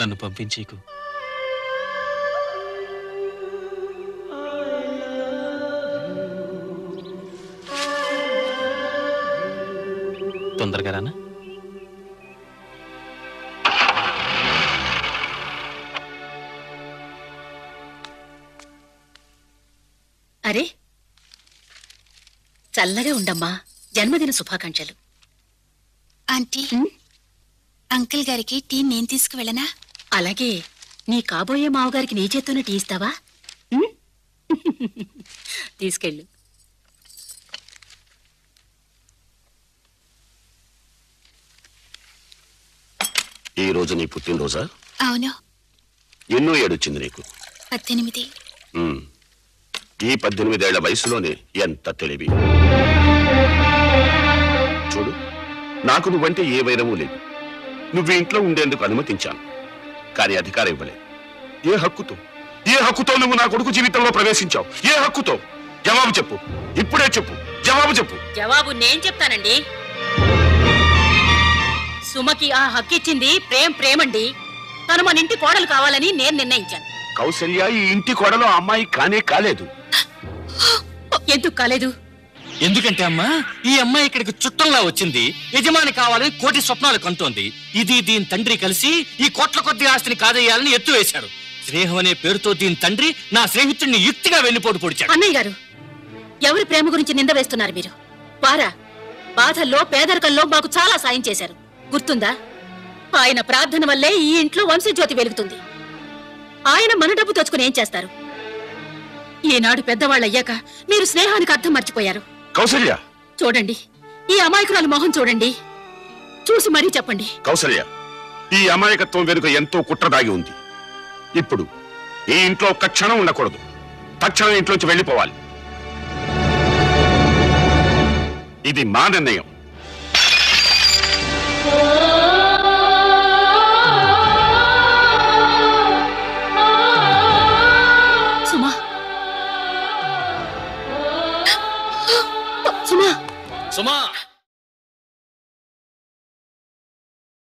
నన్ను పంపించేకు. తొందరగా రానా? అరే, చల్లగా ఉండమ్మా. జన్మదిన శుభాకాంక్షలు ఆంటీ. అంకుల్ గారికి టీ నేను తీసుకువెళ్ళనా? అలాగే. నీ కాబోయే మావగారికి నీ చేత్తోనే టీ ఇస్తావా? తీసుకెళ్ళు. ఈ రోజు నీ పుట్టినరోజా? అవును. ఎన్నో ఏడొచ్చింది నీకు? 18. ఈ 18 ఏళ్ల వయసులోనే ఎంత తెలివి! చూడు, నాకు నువ్వంటే ఏ వైరమూ లేదు. నువ్వు ఇంట్లో ఉండేందుకు అనుమతించాను, కానీ అధికారం ఇవ్వలేదు. ఏ హక్కుతో నువ్వు నా కొడుకు జీవితంలో ప్రవేశించావు? ఏ హక్కుతో? జవాబు చెప్పు, ఇప్పుడే చెప్పు. జవాబు నేను చెప్తానండి. సుమకి ఆ హక్కు ఇచ్చింది ప్రేమండి. తను మన ఇంటి కోడలు కావాలని నేను నిర్ణయించాను. కౌసల్య ఈ ఇంటి కోడలు అమ్మాయి కానే కాలేదు. ఎందుకు కాలేదు? ఎందుకంటే అమ్మా, ఈ అమ్మాయి ఇక్కడికి చుట్టంలా వచ్చింది. యజమాని కావాలని కోటి స్వప్నాలు కంటోంది. ఇది దీని తండ్రి కలిసి ఈ కోట్ల కొద్ది ఆస్తిని కాదేయాలని ఎత్తు వేశారు. స్నేహం అనే పేరుతో దీని తండ్రి నా స్నేహితుడిని యుక్తిగా వెళ్లిపోటు పొడిచాడు. అన్నయ్య గారు, ఎవరి ప్రేమ గురించి నింద వేస్తున్నారు మీరు? వారా బాధల్లో, పేదరికంలో మాకు చాలా సాయం చేశారు, గుర్తుందా? ఆయన ప్రార్థన వల్లే ఈ ఇంట్లో వంశజ్యోతి వెలుగుతుంది. ఆయన మన డబ్బు తెచ్చుకుని ఏం చేస్తారు? ఈనాడు పెద్దవాళ్ళయ్యాక మీరు స్నేహానికి అర్థం మర్చిపోయారు. కౌసల్య, చూడండి ఈ అమాయకురాలు మొహం చూడండి. చూసి మరీ చెప్పండి. కౌసల్య, ఈ అమాయకత్వం వెనుక ఎంతో కుట్ర దాగి ఉంది. ఇప్పుడు ఈ ఇంట్లో ఒక్క క్షణం ఉండకూడదు. తక్షణం ఇంట్లోంచి వెళ్ళిపోవాలి. ఇది మా నిర్ణయం. సుమా!